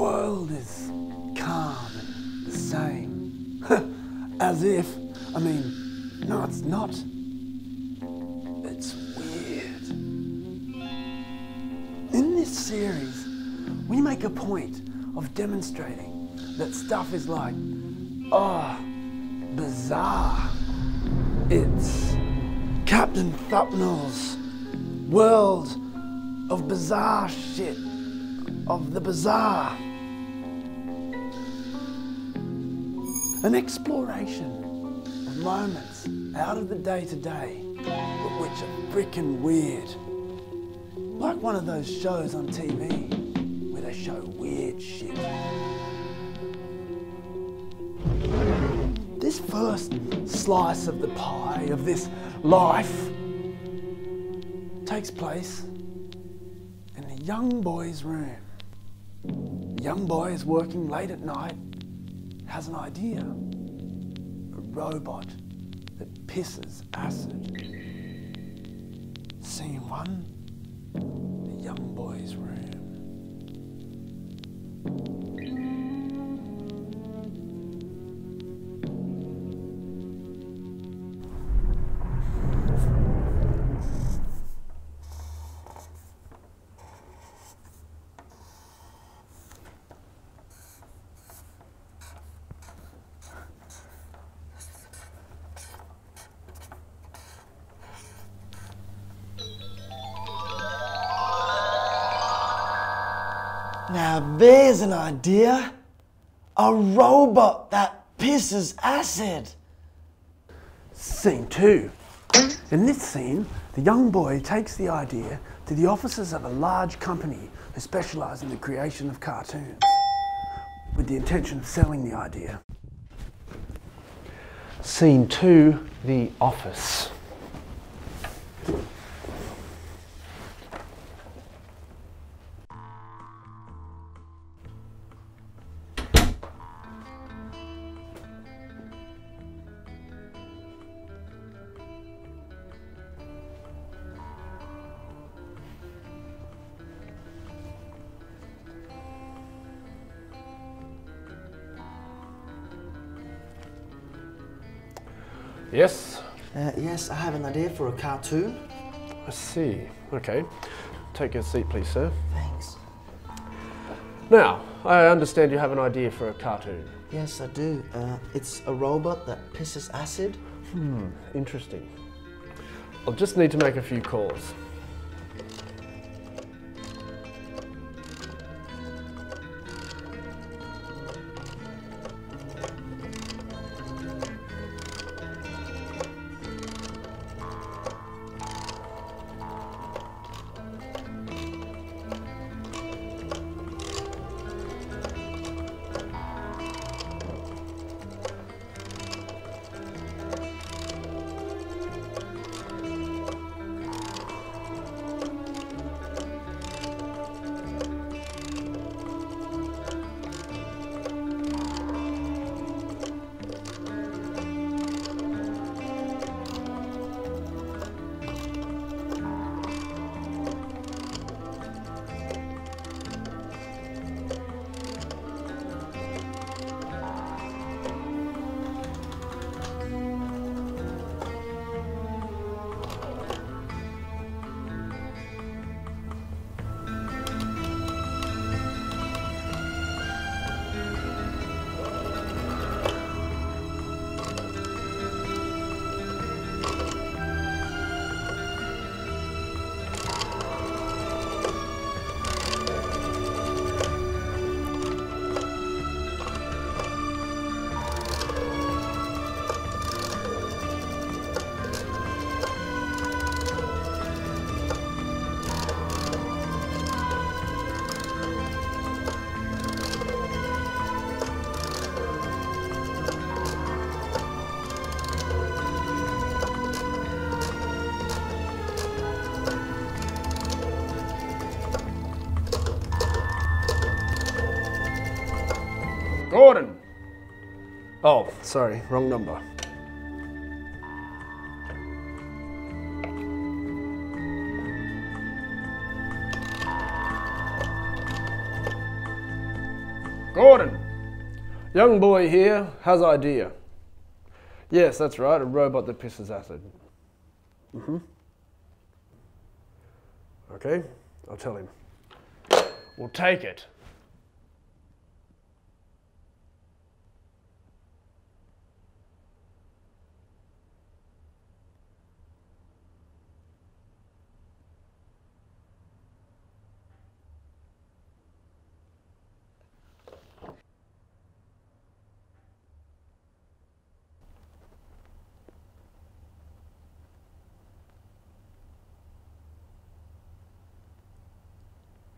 world is calm and the same. As if, I mean, no, it's not. It's weird. In this series, we make a point of demonstrating that stuff is like, bizarre. It's Captain Thupnell's world of bizarre shit, of the bizarre. An exploration of moments out of the day-to-day, but which are frickin' weird. Like one of those shows on TV where they show weird shit. This first slice of the pie of this life takes place in a young boy's room. The young boy is working late at night, has an idea. A robot that pisses acid. Scene one, the young boy's room. Now there's an idea. A robot that pisses acid. Scene two. In this scene, the young boy takes the idea to the offices of a large company who specialise in the creation of cartoons, with the intention of selling the idea. Scene two, the office. Yes? Yes, I have an idea for a cartoon. I see. Okay. Take your seat, please, sir. Thanks. Now, I understand you have an idea for a cartoon. Yes, I do. It's a robot that pisses acid. Interesting. I'll just need to make a few calls. Gordon! Oh, sorry, wrong number. Gordon, young boy here has idea. Yes, that's right, a robot that pisses acid. Mm-hmm. Okay, I'll tell him. We'll take it.